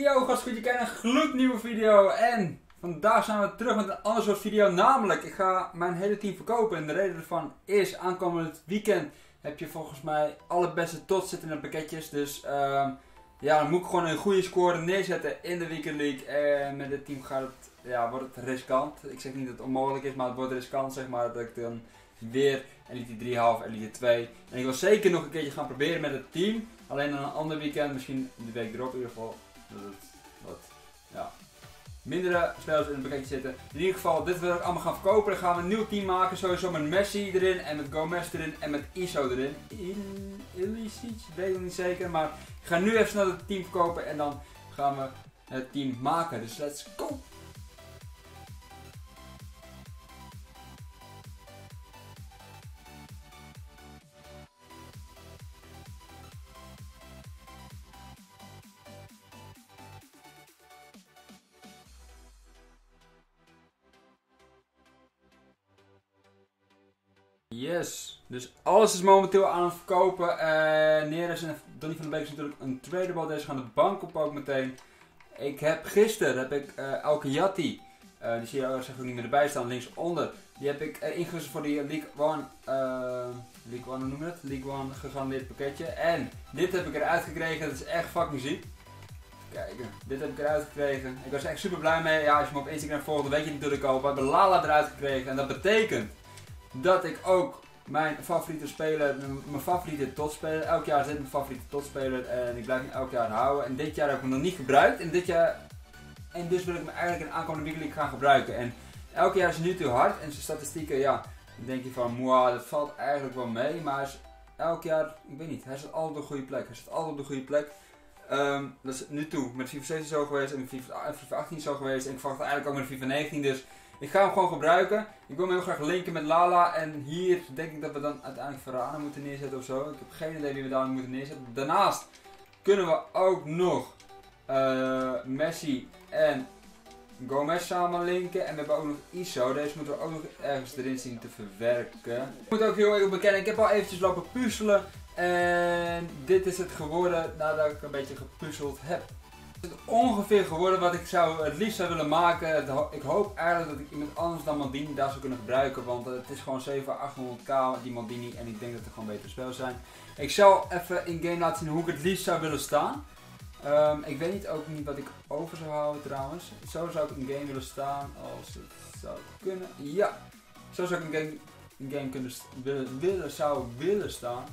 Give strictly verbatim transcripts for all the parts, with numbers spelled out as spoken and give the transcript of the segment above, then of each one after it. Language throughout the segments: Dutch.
yo, gast, goed je kijkt naar een gloednieuwe video. En vandaag zijn we terug met een ander soort video. Namelijk, ik ga mijn hele team verkopen. En de reden ervan is, aankomend weekend heb je volgens mij alle beste tots zitten in de pakketjes. Dus um, ja, dan moet ik gewoon een goede score neerzetten in de WikiLeak. En met dit team gaat het, ja, wordt het riskant. Ik zeg niet dat het onmogelijk is, maar het wordt riskant, zeg maar, dat ik dan weer Elite drie half, Elite twee. En ik wil zeker nog een keertje gaan proberen met het team. Alleen aan een ander weekend, misschien de week erop in ieder geval. Dat het wat, ja, mindere spelers in het pakketje zitten. In ieder geval, dit wil ik allemaal gaan verkopen. Dan gaan we een nieuw team maken. Sowieso met Messi erin en met Gomez erin en met Iso erin. Elisic, weet ik niet zeker. Maar ik ga nu even snel het team verkopen en dan gaan we het team maken. Dus let's go! Yes, dus alles is momenteel aan het verkopen. Uh, Neres en Donnie van de Beek is natuurlijk een tradable. Deze gaan de bank op ook meteen. Ik heb gisteren, heb ik uh, Alkiyatti, uh, die zie je ook niet meer erbij staan, linksonder. Die heb ik uh, ingezet voor die League één, uh, League één noem je het, League één gegarandeerd pakketje. En dit heb ik eruit gekregen, dat is echt fucking ziek. Kijk, dit heb ik eruit gekregen. Ik was echt super blij mee. Ja, als je me op Instagram volgt, dan weet je natuurlijk al. We hebben Lala eruit gekregen en dat betekent dat ik ook mijn favoriete speler, mijn favoriete totspeler, elk jaar zit mijn favoriete totspeler en ik blijf hem elk jaar houden. En dit jaar heb ik hem nog niet gebruikt en dit jaar, en dus wil ik me eigenlijk in de aankomende WikiLeak gaan gebruiken. En elk jaar is hij nu te hard en zijn statistieken, ja, dan denk je van, moa, dat valt eigenlijk wel mee. Maar hij is elk jaar, ik weet niet, hij zit altijd op de goede plek, hij zit altijd op de goede plek. Um, dat is nu toe, met FIFA zeventien zo geweest en FIFA achttien zo geweest en ik verwacht eigenlijk ook met FIFA negentien, dus ik ga hem gewoon gebruiken. Ik wil hem heel graag linken met Lala. En hier denk ik dat we dan uiteindelijk Verana moeten neerzetten ofzo. Ik heb geen idee wie we daar moeten neerzetten. Daarnaast kunnen we ook nog uh, Messi en Gomez samen linken. En we hebben ook nog Iso. Deze moeten we ook nog ergens erin zien te verwerken. Ik moet ook heel even bekennen, ik heb al eventjes lopen puzzelen. En dit is het geworden nadat ik een beetje gepuzzeld heb. Het is ongeveer geworden wat ik zou, het liefst zou willen maken. Ik hoop eigenlijk dat ik iemand anders dan Maldini daar zou kunnen gebruiken. Want het is gewoon zevenhonderd, achthonderd k die Maldini. En ik denk dat er gewoon betere spelers zijn. Ik zal even in game laten zien hoe ik het liefst zou willen staan. Um, ik weet niet, ook niet wat ik over zou houden trouwens. Zo zou ik in game willen staan als het zou kunnen. Ja, zo zou ik in game, in game kunnen willen, willen, zou willen staan.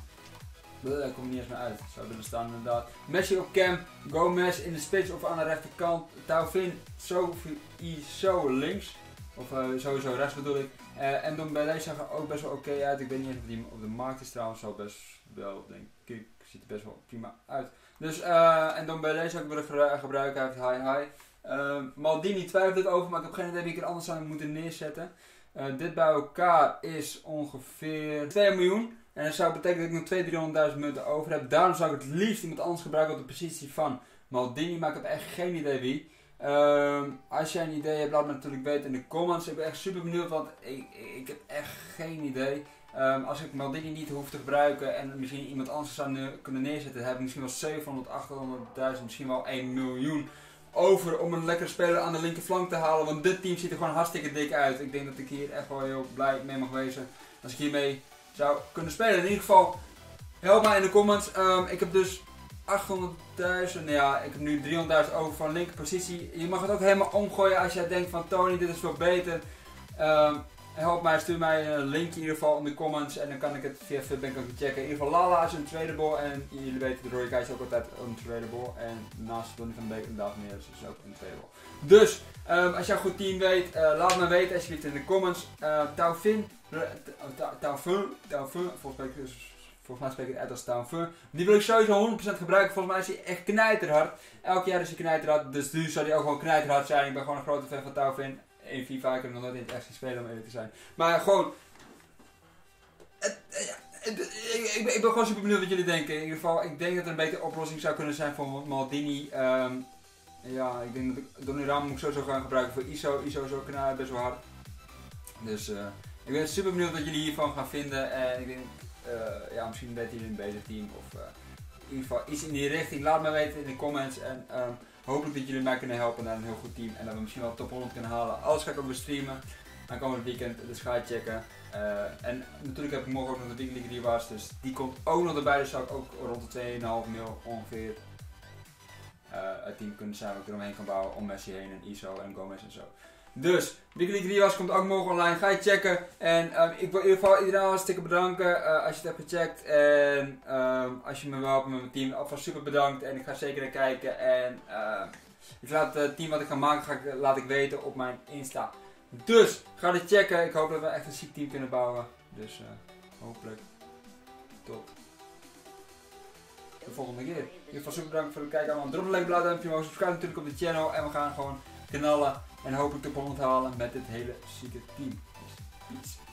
Daar komt niet eens meer uit. Zou willen staan inderdaad. Messi op cam, Gomez in de spits of aan de rechterkant. Thauvin, Sofie, Iso links. Of uh, sowieso rechts bedoel ik. Uh, en Dombeleza zag er ook best wel oké okay uit. Ik weet niet of die op de markt is trouwens. Zo best wel, denk ik. Ziet er best wel prima uit. Dus, uh, en Dombeleza zou ik willen gebruiken. Hij heeft high high. Uh, Maldini twijfel ik over, maar ik heb geen idee wie ik er anders zou moeten neerzetten. Uh, dit bij elkaar is ongeveer twee miljoen. En dat zou betekenen dat ik nog tweehonderdduizend munten over heb. Daarom zou ik het liefst iemand anders gebruiken op de positie van Maldini. Maar ik heb echt geen idee wie. Um, als jij een idee hebt, laat me natuurlijk weten in de comments. Ik ben echt super benieuwd, want ik, ik heb echt geen idee. Um, als ik Maldini niet hoef te gebruiken en misschien iemand anders zou ne kunnen neerzetten. Heb ik misschien wel zevenhonderd, achthonderdduizend, misschien wel één miljoen over om een lekkere speler aan de linkerflank te halen. Want dit team ziet er gewoon hartstikke dik uit. Ik denk dat ik hier echt wel heel blij mee mag wezen als ik hiermee zou kunnen spelen. In ieder geval, help mij in de comments. Um, ik heb dus achthonderdduizend, ja, ik heb nu driehonderdduizend over van linker positie. Je mag het ook helemaal omgooien als jij denkt van Tony, dit is veel beter. Um, help mij, stuur mij een linkje in ieder geval in de comments en dan kan ik het via Fitbank ook checken. In ieder geval, Lala is een tradable en jullie weten, de rode kaart is ook altijd een tradable. En naast Donnie van de Beek en Daaf Neres is ook een tradable. Dus, um, als jij een goed team weet, uh, laat me weten alsjeblieft in de comments. Uh, Thauvin, Thauvin, Thauvin, volgens mij spreek ik het uit als Thauvin. Die wil ik sowieso honderd procent gebruiken, volgens mij is hij echt knijterhard. Elk jaar is hij knijterhard, dus nu zou hij ook gewoon knijterhard zijn. Ik ben gewoon een grote fan van Thauvin. In FIFA, ik heb nog nooit in het echt spelen om eerlijk te zijn. Maar gewoon, het, het, ik, ik, ben, ik ben gewoon super benieuwd wat jullie denken. In ieder geval, ik denk dat er een betere oplossing zou kunnen zijn voor Maldini. Um, ja, ik denk dat ik Donnie moet ik sowieso gaan gebruiken voor Iso. Iso is ook nou, best wel hard. Dus uh, ik ben super benieuwd wat jullie hiervan gaan vinden. En ik denk, uh, ja, misschien weten jullie een beter team. Of uh, in ieder geval iets in die richting. Laat me weten in de comments. En um, Hopelijk dat jullie mij kunnen helpen naar een heel goed team. En dat we misschien wel top honderd kunnen halen. Alles ga ik ook weer streamen. Dan komen we het weekend, dus ga je checken. Uh, en natuurlijk heb ik morgen ook nog de WikiLeak3was. Dus die komt ook nog erbij. Dus zou ik ook rond de twee komma vijf mil ongeveer uh, het team kunnen zijn. Wat ik eromheen kan bouwen. Om Messi heen en Iso en Gomez en zo. Dus, WikiLeak3was komt ook morgen online. Ga je checken. En uh, ik wil in ieder geval iedereen hartstikke bedanken uh, als je het hebt gecheckt. En uh, als je me wil helpen met mijn team, alvast super bedankt. En ik ga zeker naar kijken. En uh, ik laat het team wat ik ga maken, ga ik, laat ik weten op mijn Insta. Dus, ga dit checken. Ik hoop dat we echt een ziek team kunnen bouwen. Dus, uh, hopelijk. Tot de volgende keer. In ieder geval super bedankt voor het kijken allemaal. Drop een like, blauw duimpje omhoog. Subscribe natuurlijk op de channel. En we gaan gewoon knallen. En hopelijk top honderd halen met dit hele zieke team. Dus, peace.